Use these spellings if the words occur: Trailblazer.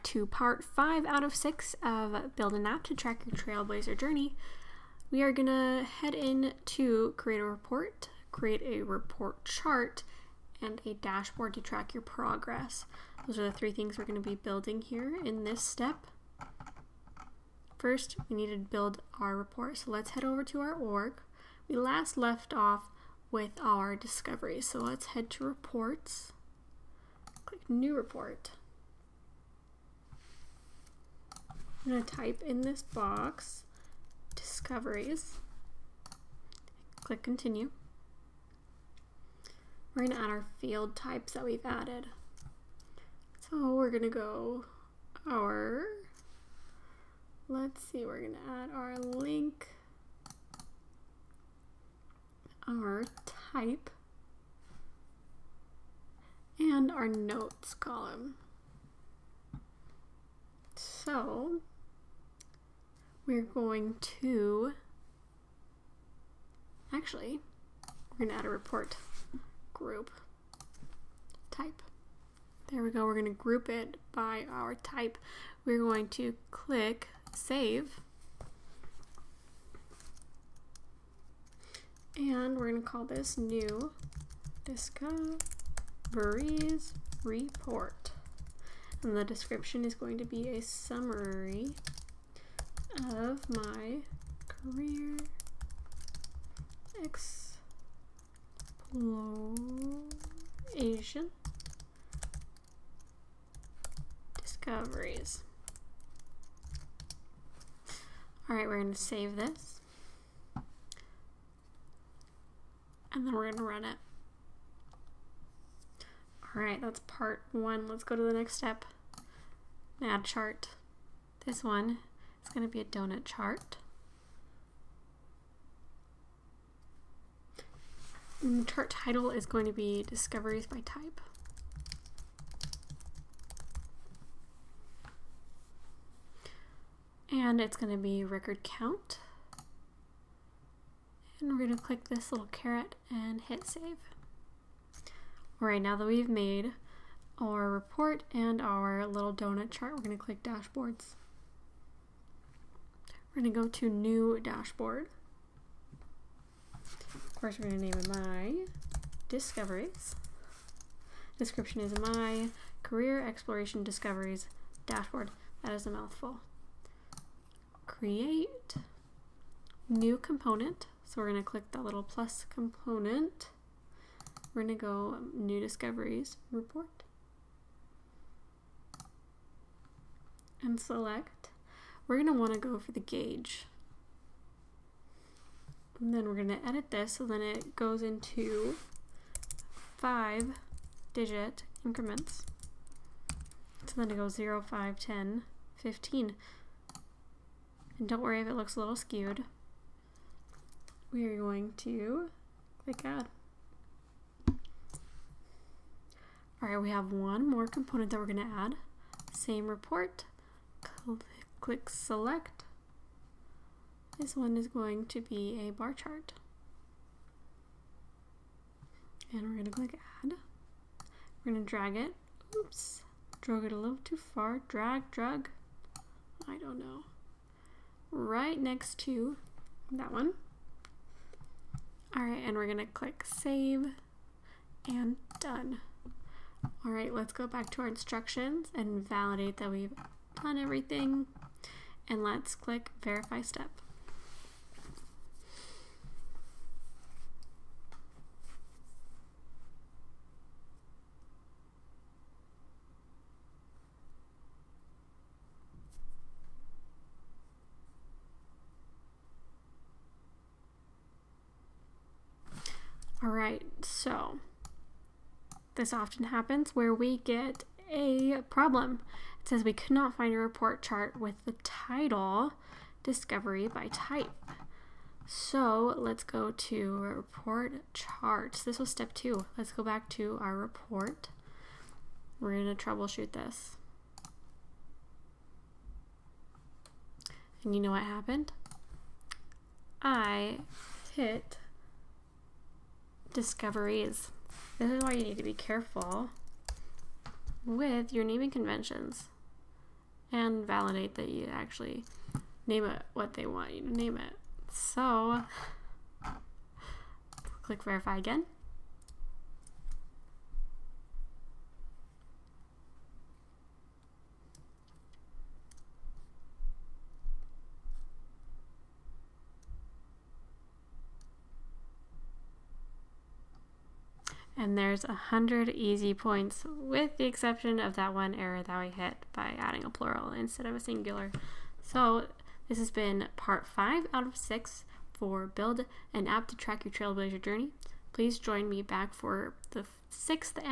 back to part 5 out of 6 of Build an App to Track Your Trailblazer Journey. We are going to head in to create a report, create a report chart, and a dashboard to track your progress. Those are the three things we're going to be building here in this step. First, we need to build our report, so let's head over to our org. We last left off with our discovery, so let's head to reports, click new report. I'm going to type in this box discoveries, click continue. We're going to add our field types that we've added. So we're going to go we're going to add our link, our type, and our notes column. So we're going to, we're going to add a report group type. There we go. We're going to group it by our type. We're going to click save, and we're going to call this new discoveries report, and the description is going to be a summary of my career exploration discoveries. Alright, we're going to save this, and then we're going to run it. Alright, that's part 1. Let's go to the next step. Add chart. This one is going to be a donut chart. And the chart title is going to be Discoveries by Type. And it's going to be record count, and we're going to click this little caret and hit save. Alright, now that we've made our report and our little donut chart, we're going to click dashboards. We're going to go to new dashboard. Of course, we're going to name it my discoveries. Description is my career exploration discoveries dashboard. That is a mouthful. Create new component, so we're going to click that little plus component. We're going to go new discoveries report and select. We're going to want to go for the gauge, and then we're going to edit this so then it goes into 5-digit increments, so then it goes 0, 5, 10, 15. And don't worry if it looks a little skewed. We are going to click add. Alright, we have one more component that we're going to add. Same report. Click select. This one is going to be a bar chart. And we're going to click add. We're going to drag it. Oops, drove it a little too far. Drag. I don't know. Right next to that one. Alright, and we're going to click save and done. Alright, let's go back to our instructions and validate that we've done everything. And let's click verify step. Alright, so this often happens where we get a problem. It says we cannot find a report chart with the title Discovery by Type. So let's go to report charts. This was step 2. Let's go back to our report. We're going to troubleshoot this. And you know what happened? I hit discoveries. This is why you need to be careful with your naming conventions. and validate that you actually name it what they want you to name it. So click verify again. And there's 100 easy points, with the exception of that one error that we hit by adding a plural instead of a singular. So this has been part 5 out of 6 for Build an App to Track Your Trailblazer Journey. Please join me back for the 6th and